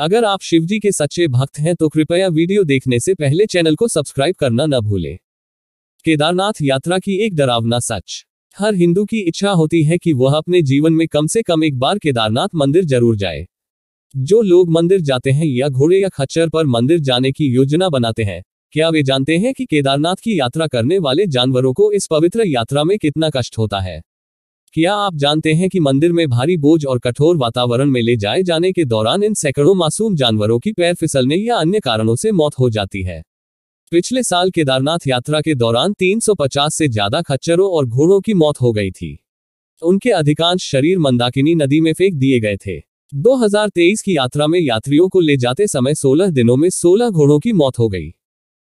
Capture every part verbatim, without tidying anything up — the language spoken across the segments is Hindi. अगर आप शिवजी के सच्चे भक्त हैं तो कृपया वीडियो देखने से पहले चैनल को सब्सक्राइब करना न भूलें। केदारनाथ यात्रा की एक डरावना सच। हर हिंदू की इच्छा होती है कि वह अपने जीवन में कम से कम एक बार केदारनाथ मंदिर जरूर जाए। जो लोग मंदिर जाते हैं या घोड़े या खच्चर पर मंदिर जाने की योजना बनाते हैं, क्या वे जानते हैं कि केदारनाथ की यात्रा करने वाले जानवरों को इस पवित्र यात्रा में कितना कष्ट होता है? क्या आप जानते हैं कि मंदिर में भारी बोझ और कठोर वातावरण में ले जाए जाने के दौरान इन सैकड़ों मासूम जानवरों की पैर फिसलने या अन्य कारणों से मौत हो जाती है? पिछले साल केदारनाथ यात्रा के दौरान तीन सौ पचास से ज्यादा खच्चरों और घोड़ों की मौत हो गई थी। उनके अधिकांश शरीर मंदाकिनी नदी में फेंक दिए गए थे। दो हज़ार तेईस की यात्रा में यात्रियों को ले जाते समय सोलह दिनों में सोलह घोड़ों की मौत हो गई।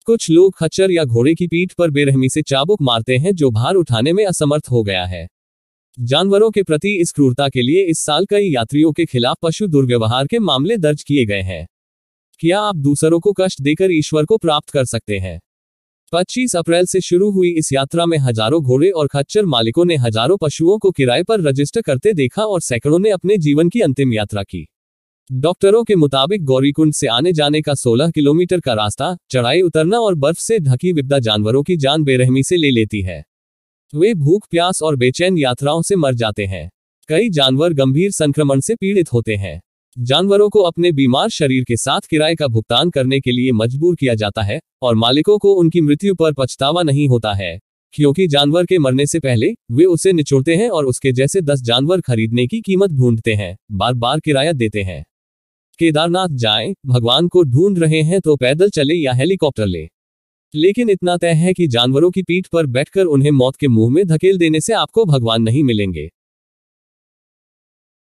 कुछ लोग खच्चर या घोड़े की पीठ पर बेरहमी से चाबुक मारते हैं जो भार उठाने में असमर्थ हो गया है। जानवरों के प्रति इस क्रूरता के लिए इस साल कई यात्रियों के खिलाफ पशु दुर्व्यवहार के मामले दर्ज किए गए हैं। क्या आप दूसरों को कष्ट देकर ईश्वर को प्राप्त कर सकते हैं? पच्चीस अप्रैल से शुरू हुई इस यात्रा में हजारों घोड़े और खच्चर मालिकों ने हजारों पशुओं को किराए पर रजिस्टर करते देखा और सैकड़ों ने अपने जीवन की अंतिम यात्रा की। डॉक्टरों के मुताबिक गौरीकुंड से आने जाने का सोलह किलोमीटर का रास्ता, चढ़ाई उतरना और बर्फ से ढकी विपदा जानवरों की जान बेरहमी से ले लेती है। वे भूख, प्यास और बेचैन यात्राओं से मर जाते हैं। कई जानवर गंभीर संक्रमण से पीड़ित होते हैं। जानवरों को अपने बीमार शरीर के साथ किराए का भुगतान करने के लिए मजबूर किया जाता है और मालिकों को उनकी मृत्यु पर पछतावा नहीं होता है, क्योंकि जानवर के मरने से पहले वे उसे निचोड़ते हैं और उसके जैसे दस जानवर खरीदने की कीमत ढूंढते हैं, बार बार किराया देते हैं। केदारनाथ जाएं, भगवान को ढूंढ रहे हैं तो पैदल चले या हेलीकॉप्टर ले, लेकिन इतना तय है कि जानवरों की पीठ पर बैठकर उन्हें मौत के मुंह में धकेल देने से आपको भगवान नहीं मिलेंगे।